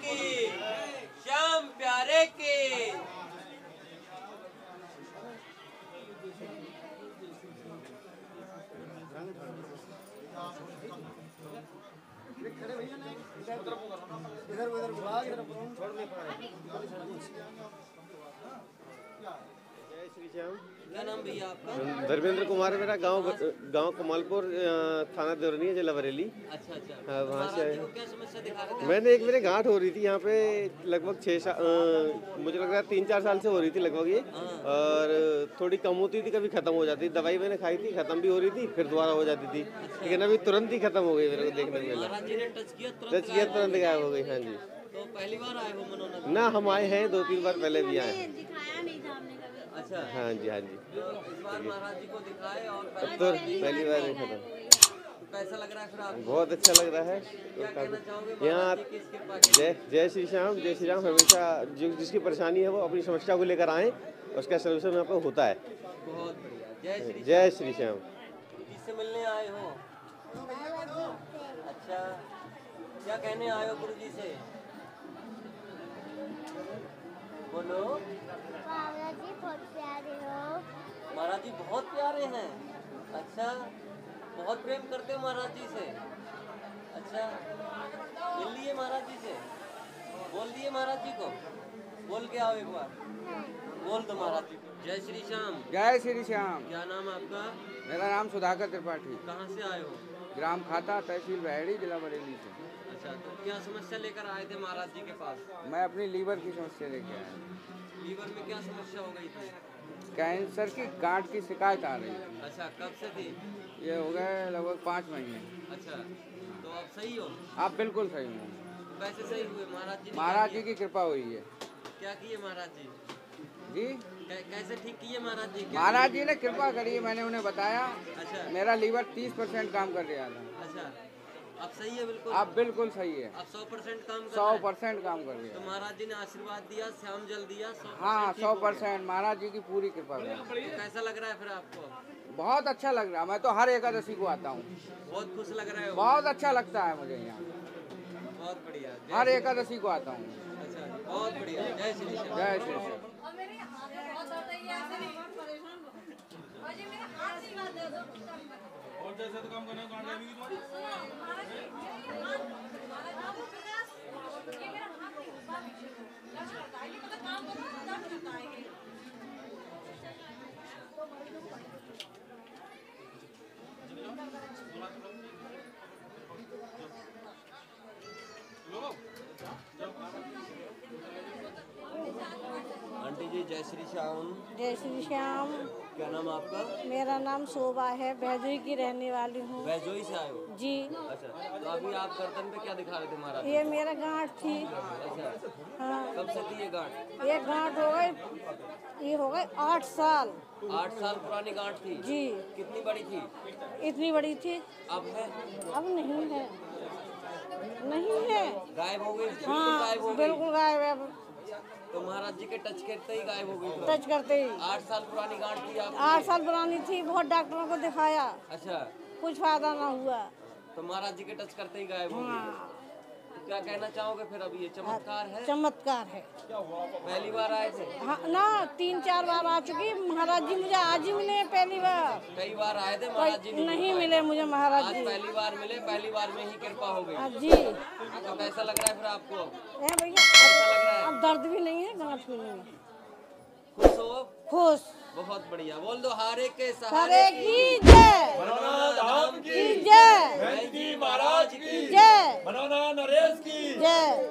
की, श्याम प्यारे की। क्या नाम भैया आपका? धर्मेंद्र कुमार मेरा, गांव कमालपुर, थाना देवनी है, जिला बरेली। अच्छा अच्छा, वहाँ से आया। क्या समस्या दिखा रहे थे? मैंने एक मेरे गांठ हो रही थी यहाँ पे, लगभग 6 साल, मुझे लग रहा है 3-4 साल से हो रही थी लगभग ये, और थोड़ी कम होती थी, कभी खत्म हो जाती। दवाई मैंने खाई थी, खत्म भी हो रही थी, फिर दोबारा हो जाती थी, लेकिन अभी तुरंत ही खत्म हो गई। मेरे को देखने में टच किया तुरंत गायब हो गई। हाँ जी। तो पहली बार आए हो मनोना? ना, हम आए हैं 2-3 बार पहले भी आए हैं। अच्छा, हाँ जी, हाँ जी। तो इस बार महाराज जी को दिखाए और पहली बार देखा था। कैसा लग रहा है फिर आपको? बहुत अच्छा लग रहा है। क्या कहना चाहोगे यहाँ? जय श्री श्याम, जय श्री राम। हमेशा जिसकी परेशानी है वो अपनी समस्या को लेकर आए, उसका सलूशन यहाँ पर होता है। बहुत बढ़िया, जय श्री श्याम। किससे मिलने आए हो? अच्छा, क्या कहने आए हो गुरु जी से? बोलो। महाराज जी बहुत प्यारे हो। महाराज जी बहुत प्यारे हैं। अच्छा, बहुत प्रेम करते हो महाराज जी से। अच्छा, मिल लिए महाराज जी से? बोल दिए महाराज जी को? बोल के आओ एक बार, बोल दो महाराज जी को। जय श्री श्याम। जय श्री श्याम। क्या नाम आपका? मेरा नाम सुधाकर त्रिपाठी। कहाँ से आए हो? ग्राम खाता, तहसील बैड़ी, जिला बरेली से। अच्छा, तो क्या समस्या लेकर आए थे महाराज जी के पास? मैं अपनी लीवर की समस्या लेकर आया। लीवर में क्या समस्या हो गई थी? कैंसर की गांठ की शिकायत आ रही है। अच्छा, कब से थी? ये हो गए लगभग 5 महीने। अच्छा, तो आप सही हो? आप बिल्कुल सही हो। कैसे सही हुए महाराज जी? महाराज जी की कृपा हुई है। क्या किए महाराज जी? जी कैसे ठीक किए महाराज जी? महाराज जी ने कृपा करी, मैंने उन्हें बताया। अच्छा, मेरा लीवर 30% काम कर रहा था। अच्छा, आप सही है? बिल्कुल, आप बिल्कुल सही है। आप 100% काम कर, 100% काम कर रहे हैं। तो महाराज जी ने आशीर्वाद दिया, श्याम जल दिया। 100% महाराज जी की पूरी कृपा। कैसा लग रहा है फिर आपको? बहुत अच्छा लग रहा है। मैं तो हर एकादशी को आता हूँ। बहुत खुश लग रहा है। बहुत अच्छा लगता है मुझे यहाँ। बहुत बढ़िया, हर एकादशी को आता हूँ। अच्छा, बहुत बढ़िया, जय श्री श्याम। जय श्री श्याम। आंटी जी जय श्री श्याम। जय श्री श्याम। क्या नाम आपका? मेरा नाम शोभा है, बैजोई की रहने वाली हूँ। बैजोई से आए हो? जी। अच्छा, तो अभी आप गर्दन पे क्या दिखा रहे थे महाराज? ये मेरा गांठ थी। अच्छा, हाँ। कब से थी ये गांठ? ये गांठ हो गई, ये हो गई 8 साल। 8 साल पुरानी गांठ थी? जी। कितनी बड़ी थी? इतनी बड़ी थी। अब है? अब नहीं है, नहीं है, गायब हो गई। हाँ, बिल्कुल गायब है। तो महाराज जी के टच करते ही गायब हो गई? टच करते ही। 8 साल पुरानी गांठ थी आपकी? 8 साल पुरानी थी, बहुत डॉक्टरों को दिखाया। अच्छा, कुछ फायदा ना हुआ, तो महाराज जी के टच करते ही गायब हो गई। हाँ। तो क्या कहना चाहोगे फिर? अभी ये चमत्कार है? चमत्कार है। पहली बार आए थे? हाँ, ना 3-4 बार आ चुकी। महाराज जी मुझे आज ही मिले, पहली बार। कई बार आए थे महाराज जी, नहीं मिले मुझे महाराज जी, पहली बार मिले, पहली बार में ही कृपा हो गई जी। तो कैसा लग रहा है फिर आपको भैया? अब दर्द भी नहीं है, गांठ भी नहीं है। खुश हो? खुश। बहुत बढ़िया, बोल दो हरे के सहारे की जय, मनोना धाम की जय, वैद्य महाराज की जय, मनोना नरेश की जय।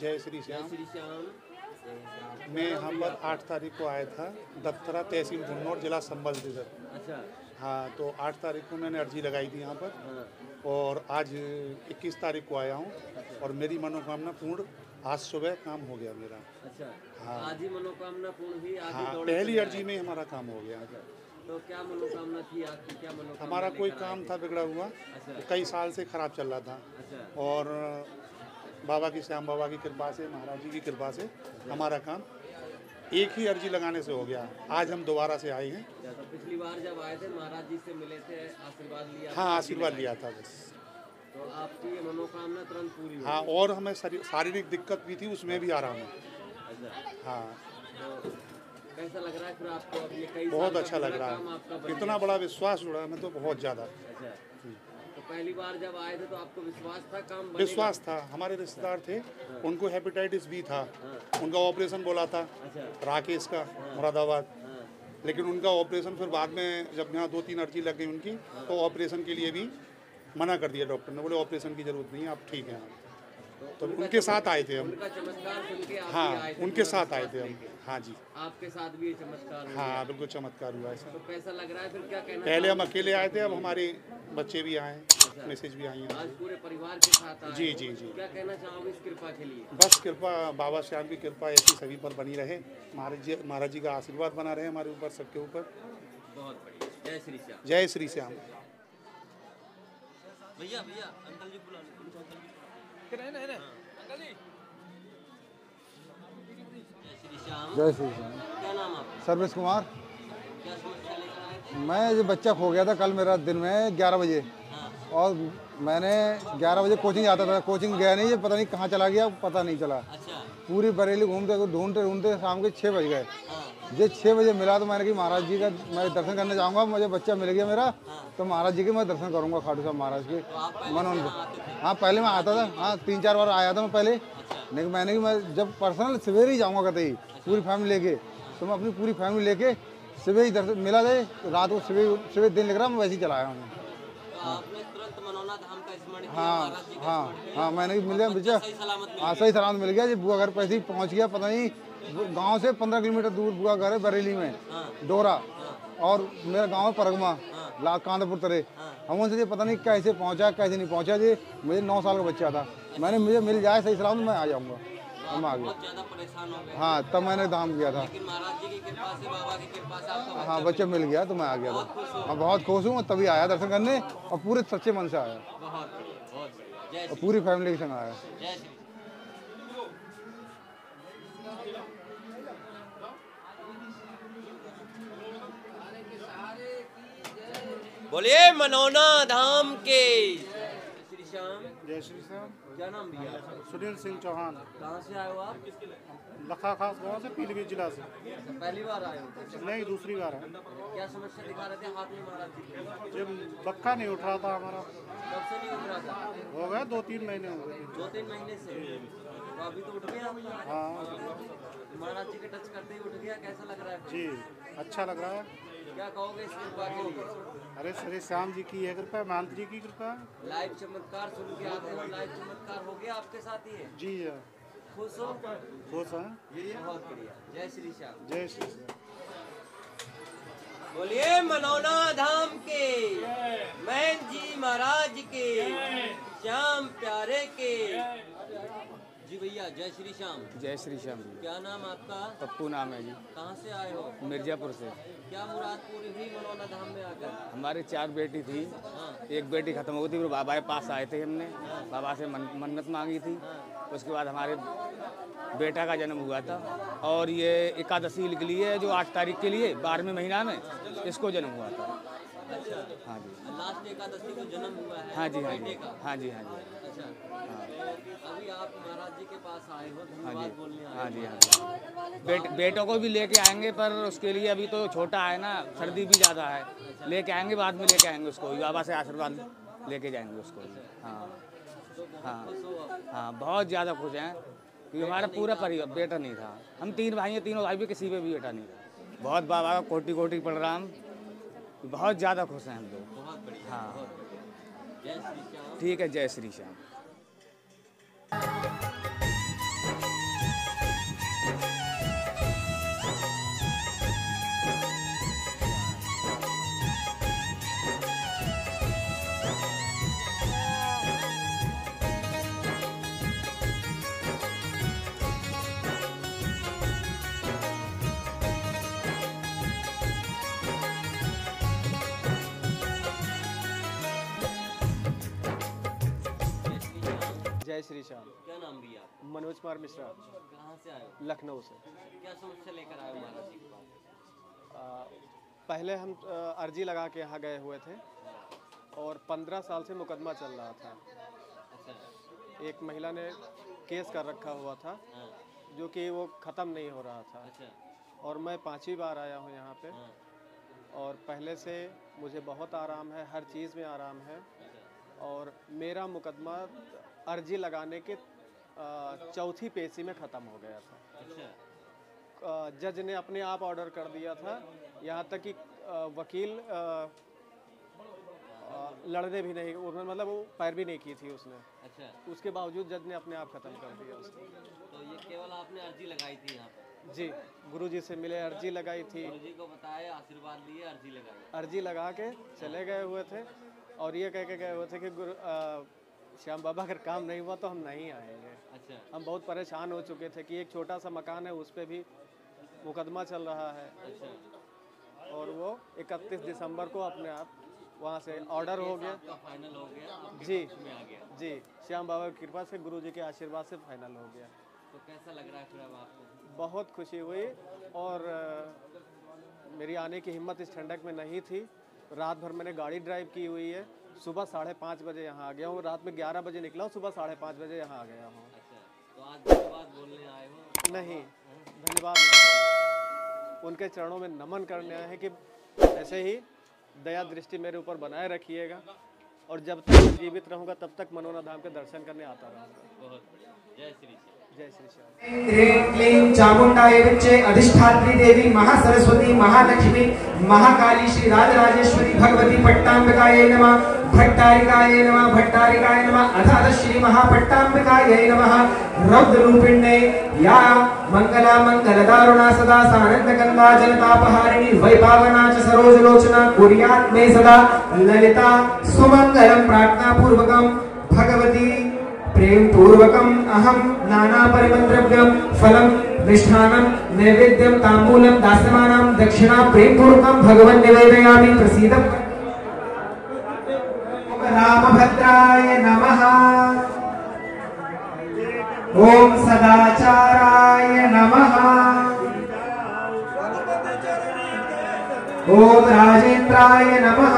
जय श्री श्याम। मैं यहाँ पर 8 तारीख को आया था, दफ्तरा, तहसील झुन्नौर, जिला संभल से सर। अच्छा। हाँ, तो 8 तारीख को मैंने अर्जी लगाई थी यहाँ पर, और आज 21 तारीख को आया हूँ, और मेरी मनोकामना पूर्ण आज सुबह काम हो गया मेरा। अच्छा, हाँ, आज ही मनोकामना पूर्ण हुई? हाँ, पहली अर्जी में हमारा काम हो गया। तो तो क्या मनोकामना थी आपकी, क्या मनोकामना? हमारा कोई काम था बिगड़ा हुआ, अच्छा। कई साल से खराब चल रहा था, अच्छा। और बाबा की, श्याम बाबा की कृपा से, महाराज जी की कृपा से हमारा काम एक ही अर्जी लगाने से हो गया। आज हम दोबारा से आए हैं। तो पिछली बार जब आए थे महाराज जी से मिले थे, आशीर्वाद लिया? हाँ, आशीर्वाद लिया था बस। तो आपकी मनोकामना तुरंत पूरी? हाँ, और हमें शारीरिक दिक्कत भी थी, उसमें भी आराम है। हाँ, कैसा लग रहा है फिर आपको अपने कई? बहुत अच्छा लग रहा है, इतना बड़ा विश्वास जुड़ा हमें तो, बहुत ज़्यादा। अच्छा, तो पहली बार जब आए थे तो आपको विश्वास था काम बनेगा? विश्वास था। हमारे रिश्तेदार थे, उनको हेपेटाइटिस बी था, उनका ऑपरेशन बोला था राकेश का, मुरादाबाद, लेकिन उनका ऑपरेशन फिर बाद में जब यहाँ 2-3 अर्जी लग गई उनकी, तो ऑपरेशन के लिए भी मना कर दिया डॉक्टर ने, बोले ऑपरेशन की ज़रूरत नहीं है, आप ठीक हैं। तो उनके साथ आए थे हम। हाँ, उनके साथ आए थे हम। हाँ जी, आपके साथ भी ये चमत्कार हुआ? हाँ, बिल्कुल चमत्कार हुआ ऐसा। तो कैसा लग रहा है फिर, क्या कहना? पहले हम अकेले आए थे, अब हमारे बच्चे भी आए, मैसेज भी आई हैं, पूरे परिवार के साथ आए। जी जी जी, क्या कहना चाहोगे इस कृपा के लिए? बस कृपा, बाबा श्याम की कृपा ऐसी सभी पर बनी रहे, महाराज जी का आशीर्वाद बना रहे हमारे ऊपर, सबके ऊपर। बहुत बढ़िया, जय श्री श्याम। जय श्री श्याम। भैया भैया अंकल जी बुला नहीं नहीं। जय श्री श्याम। क्या नाम आपका? सर्वेश कुमार। क्या समस्या लेकर आए थे? मैं ये बच्चा खो गया था कल मेरा दिन में 11 बजे। हाँ। और मैंने 11 बजे कोचिंग आता था, कोचिंग गया नहीं, ये पता नहीं कहाँ चला गया, पता नहीं चला। अच्छा। पूरी बरेली घूमते ढूंढते ढूंढते शाम के 6 बज गए। हाँ। जब 6 बजे मिला तो मैंने कहा महाराज जी का मैं दर्शन करने जाऊँगा, मुझे बच्चा मिल गया मेरा। हाँ। तो महाराज जी के मैं दर्शन करूँगा, खाटू साहब महाराज के मनोन। हाँ, पहले मैं आता था, हाँ 3-4 बार आया था मैं पहले। लेकिन मैंने कि मैं जब पर्सनल सवेरे ही जाऊँगा कतई, पूरी फैमिली लेके, तो मैं अपनी पूरी फैमिली लेके सुबह ही दर्शन मिला थे, रात को सुबह दिन लग रहा, मैं वैसे ही चलाया हूँ। हाँ हाँ हाँ, मैंने मिल गया बच्चा, हाँ सही सलामत मिल गया जी। बुआ घर पैसे ही पहुँच गया, पता नहीं गांव से 15 किलोमीटर दूर बुआ घर है बरेली में, डोरा, और मेरा गांव है परगमा, लाखकांतपुर तरे। हम उनसे पता नहीं कैसे पहुंचा, कैसे नहीं पहुंचा जी। मुझे 9 साल का बच्चा था, मैंने मुझे मिल जाए सही सलामत, मैं आ जाऊँगा। हम आ गए, हाँ तब मैंने धाम किया था। हाँ, बच्चा मिल गया तो मैं आ गया था। मैं बहुत खुश हूँ, तभी आया दर्शन करने, और पूरे सच्चे मन से आया, और पूरी फैमिली के संग आया। बोलिए मनोना धाम के। जय श्री श्याम। क्या नाम भैया? सुधीर सिंह चौहान। कहाँ से आए हो आप? लखाखास गाँव से, पीलीभीत जिला से। पहली बार आए हो? नहीं, दूसरी बार है। क्या समस्या दिखा रहे थे हाथ में महाराज जी? जब बक्का नहीं उठ रहा था हमारा। कब से नहीं उठ रहा था? हो गया 2-3 महीने हो गए। 2-3 महीने से? तो अभी तो उठ गया। हाँ, महाराज जी के टच करते ही उठ गया। कैसा लग रहा है जी? अच्छा लग रहा है। क्या कहोगे इस कृपा के लिए? अरे श्री श्याम जी की ये कृपा, महंत जी की कृपा। लाइव चमत्कार सुन के आते हो, लाइव चमत्कार हो गया आपके साथ ही है जी। खुश हो? खुश है, बहुत बढ़िया। जय श्री श्याम। जय श्री श्याम। बोलिए मनोना धाम के, महंत जी महाराज के, श्याम प्यारे के। जी भैया, जय श्री श्याम। जय श्री श्याम। क्या नाम आपका? पप्पू नाम है जी। कहाँ से आए हो? मिर्जापुर से। क्या मुराद पूरी हुई मनोना धाम में आकर? हमारी 4 बेटी थी। हाँ। एक बेटी खत्म हो गई थी, बाबा के पास आए थे हमने। हाँ। बाबा से मन्नत मांगी थी। हाँ। उसके बाद हमारे बेटा का जन्म हुआ था, और ये एकादशी निकली है जो 8 तारीख के लिए 12वें महीना में इसको जन्म हुआ था। अच्छा। हाँ जी, लास्ट एकादशी को जन्म हुआ है। हाँ जी, हाँ जी, हाँ जी, हाँ जी। अच्छा, अभी आप महाराज जी के पास आए हो, धन्यवाद बोलने आए? हाँ जी, हाँ जी। बेटों को भी लेके आएंगे, पर उसके लिए अभी तो छोटा है ना, सर्दी भी ज़्यादा है, लेके आएंगे बाद में, लेके आएंगे उसको, बाबा से आशीर्वाद लेके जाएंगे उसको। हाँ हाँ हाँ, बहुत ज़्यादा खुश हैं, क्योंकि हमारा पूरा परिवार, बेटा नहीं था, हम 3 भाई हैं, तीनों भाई भी, किसी पे भी बेटा नहीं था। बहुत बाबा का कोटि कोटि प्रणाम, बहुत ज़्यादा खुश हैं हम लोग। बहुत बढ़िया। हाँ ठीक है, जय श्री श्याम। जय श्री श्याम। क्या नाम भी आप? मनोज कुमार मिश्रा। कहाँ से आए हो? लखनऊ से। क्या समस्या लेकर आए हो महाराज जी के पास? पहले हम अर्जी लगा के यहाँ गए हुए थे और 15 साल से मुकदमा चल रहा था। अच्छा। एक महिला ने केस कर रखा हुआ था जो कि वो ख़त्म नहीं हो रहा था। अच्छा। और मैं 5वीं बार आया हूँ यहाँ पे और पहले से मुझे बहुत आराम है, हर चीज़ में आराम है। और मेरा मुकदमा अर्जी लगाने के 4थी पेशी में ख़त्म हो गया था। अच्छा। जज ने अपने आप ऑर्डर कर दिया था, यहाँ तक कि वकील लड़ने भी नहीं, मतलब वो पैर भी नहीं की थी उसने। अच्छा। उसके बावजूद जज ने अपने आप ख़त्म कर दिया उसको। तो ये केवल आपने अर्जी लगाई थी यहाँ पर? जी, गुरुजी से मिले, अर्जी लगाई थी, गुरुजी को बताया, आशीर्वाद लिए, अर्जी लगाई, अर्जी लगा के चले गए हुए थे और ये कह के गए हुए थे कि गुरु श्याम बाबा अगर काम नहीं हुआ तो हम नहीं आएंगे। अच्छा। हम बहुत परेशान हो चुके थे कि एक छोटा सा मकान है उस पर भी मुकदमा चल रहा है। अच्छा। और वो 31 दिसंबर को अपने आप वहाँ से ऑर्डर हो गया, फाइनल हो गया। जी जी, श्याम बाबा की कृपा से, गुरु जी के आशीर्वाद से फाइनल हो गया। तो कैसा लग रहा है फिर अब आपको? बहुत खुशी हुई और मेरी आने की हिम्मत इस ठंडक में नहीं थी। रात भर मैंने गाड़ी ड्राइव की हुई है, सुबह 5:30 बजे यहाँ आ गया हूँ, रात में 11 बजे निकला हूँ, सुबह 5:30 बजे यहाँ आ गया हूँ। अच्छा, तो आज धन्यवाद बोलने आए हो? नहीं, धन्यवाद नहीं, उनके चरणों में नमन करने आए हैं कि ऐसे ही दया दृष्टि मेरे ऊपर बनाए रखिएगा और जब तक जीवित रहूँगा तब तक मनोना धाम के दर्शन करने आता रहूँगा। बहुत बढ़िया, जय श्री श्याम। जय श्री श्याम। चामुंडाई अधिष्ठात्री देवी महासरस्वती महालक्ष्मी महाकाली श्री राजराजेश्वरी भगवती पट्टाम्बिकायै नमः, भट्टारिकायै नमः, भट्टारिकायै नमः, अर्थात श्री महापट्टाम्बिकायै नमः। रौद्र रूपिण्ये या मंगला मंगल दारुणा सदा सानंद गंगा जनतापहारिणी वैपावना च सरोज लोचना कुर्यात् मे सदा ललिता सुमंगलम प्रार्थना पूर्वकम भगवती प्रेम पूर्वकम अहम नाना परिमंत्रव्यम फलम निष्ठानम नैवेद्यम तांबूलम दास्यमानम दक्षिणा प्रेम पूर्वकम भगवन् निवेदयामि। प्रसीदम रामभद्राय नमः, ओम सदाचाराय नमः, ओम राजेंद्राय नमः,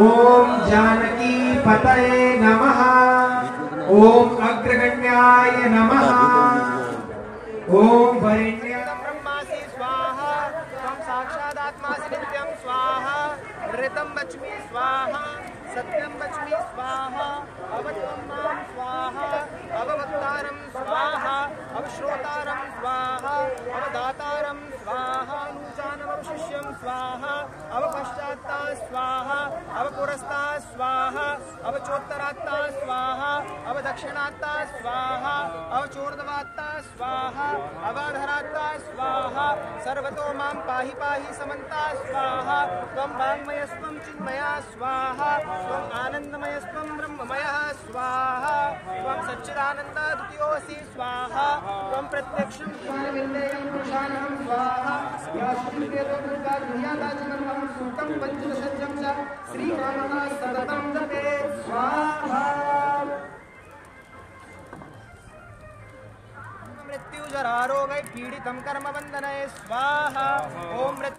ओम जानकी पतये नमः, ओम अग्रगण्याय नमः, ओम वरेण्यं ब्रह्मासि स्वाहा, त्वं साक्षादात्मासि नित्यं स्वाहा, मृतं वच्मि स्वाहा, सत्यं वच्मि स्वाहा, अवत्वं मां स्वाहा, अववक्तारं स्वाहा, अवश्रोतारं स्वाहा, अवदातारं स्वाहा, अनूचानमवशिष्यं स्वाहा, अवपश्चात्ता स्वाहा, अवपुरस्ता स्वाहा, अवचोत्तरात्ता स्वाहा, अवदक्षिणात्ता स्वाहा, अवचोर्ध्वात्ता स्वाहा, अवाधरात्ता स्वाहा, सर्वतो मां पाहि पाहि समन्ता स्वाहा, त्वं वाङ्मयस्त्वं चिन्मया स्वाहा, त्वं आनन्दमयस्त्वं ब्रह्ममयः स्वाहा, त्वं सच्चिदानन्दद्वितीयोऽसि स्वाहा, त्वं प्रत्यक्षं ज्ञानविन्देयं पुरुषाणां स्वाहा, यास्मिन्देवदुर्गाद्यादाचनं सूक्तं पञ्चदशं च श्रीरामना सततं जपे स्वाहा। मृत्युजरारोगैः पीडितं कर्मबन्धनैः स्वाहा। ओम